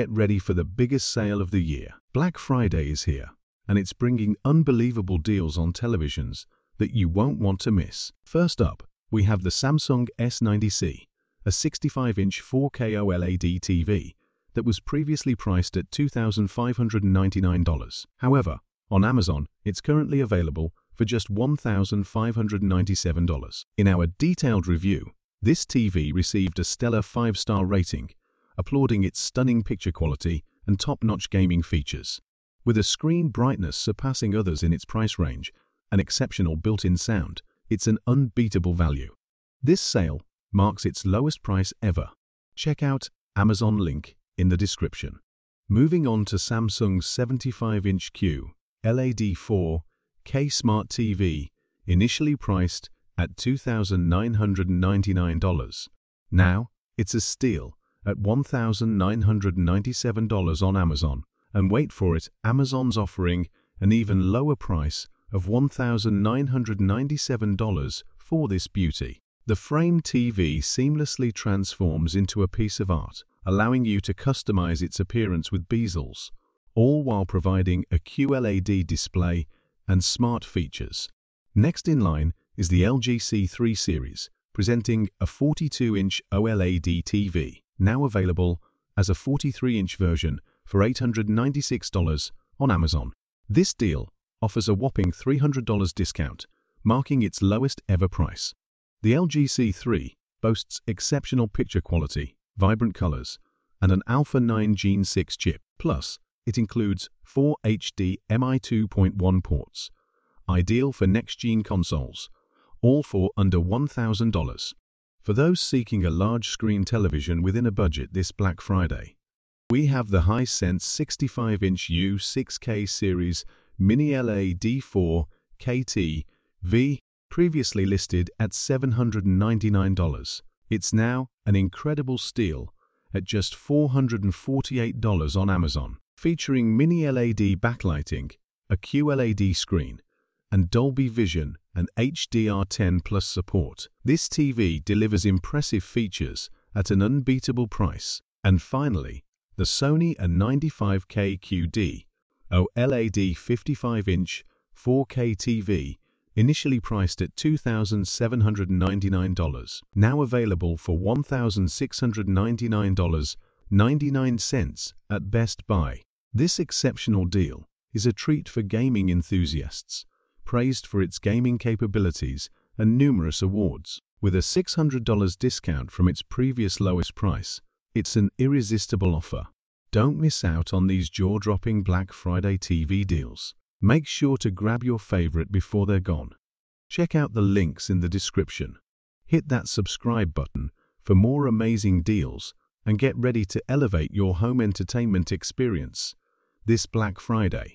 Get ready for the biggest sale of the year. Black Friday is here, and it's bringing unbelievable deals on televisions that you won't want to miss. First up, we have the Samsung S90C, a 65-inch 4K OLED TV that was previously priced at $2,599. However, on Amazon, it's currently available for just $1,597. In our detailed review, this TV received a stellar 5-star rating, applauding its stunning picture quality and top-notch gaming features. With a screen brightness surpassing others in its price range, an exceptional built-in sound, it's an unbeatable value. This sale marks its lowest price ever. Check out Amazon link in the description. Moving on to Samsung's 75-inch QLED 4K Smart TV, initially priced at $2,999. Now, it's a steal at $1,997 on Amazon. And wait for it, Amazon's offering an even lower price of $1,997 for this beauty. The Frame TV seamlessly transforms into a piece of art, allowing you to customize its appearance with bezels, all while providing a QLED display and smart features. Next in line is the LG C3 Series, presenting a 42-inch OLED TV, now available as a 43-inch version for $896 on Amazon. This deal offers a whopping $300 discount, marking its lowest ever price. The LG C3 boasts exceptional picture quality, vibrant colors, and an Alpha 9 Gen 6 chip. Plus, it includes 4 HDMI 2.1 ports, ideal for next-gen consoles, all for under $1,000. For those seeking a large-screen television within a budget this Black Friday, we have the Hisense 65-inch U6K Series mini-LED 4K TV, previously listed at $799. It's now an incredible steal at just $448 on Amazon. Featuring mini-LED backlighting, a QLED screen, and Dolby Vision and HDR10 Plus support, this TV delivers impressive features at an unbeatable price. And finally, the Sony A95K Series OLED 55-inch 4K TV, initially priced at $2,799, now available for $1,699.99 at Best Buy. This exceptional deal is a treat for gaming enthusiasts, praised for its gaming capabilities and numerous awards. With a $600 discount from its previous lowest price, it's an irresistible offer. Don't miss out on these jaw-dropping Black Friday TV deals. Make sure to grab your favorite before they're gone. Check out the links in the description. Hit that subscribe button for more amazing deals and get ready to elevate your home entertainment experience this Black Friday.